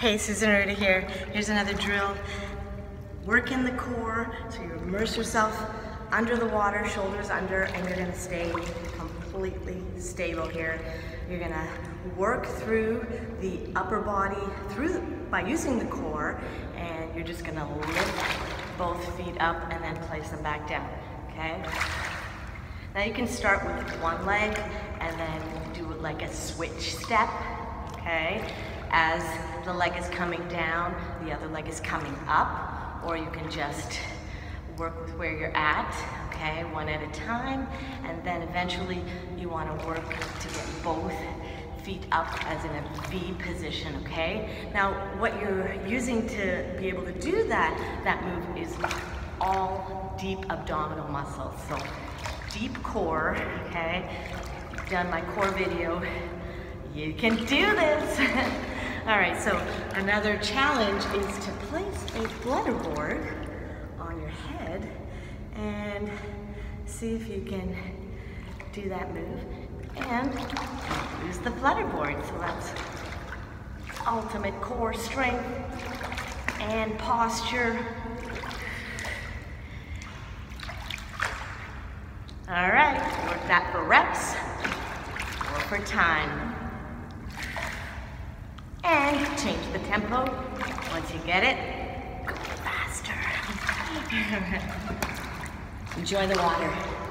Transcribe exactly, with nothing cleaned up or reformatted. Hey, Susan Arruda here. Here's another drill. Work in the core, so you immerse yourself under the water, shoulders under, and you're gonna stay completely stable here. You're gonna work through the upper body through by using the core, and you're just gonna lift both feet up and then place them back down, okay? Now you can start with one leg and then do like a switch step, okay? As the leg is coming down, the other leg is coming up, or you can just work with where you're at, okay, one at a time, and then eventually you want to work to get both feet up as in a V position, okay? Now, what you're using to be able to do that, that move is all deep abdominal muscles, so deep core, okay? I've done my core video, you can do this! All right, so another challenge is to place a bladderboard on your head and see if you can do that move and use the bladderboard. So that's ultimate core strength and posture. All right, work that for reps or for time. And change the tempo. Once you get it, go faster. Enjoy the water.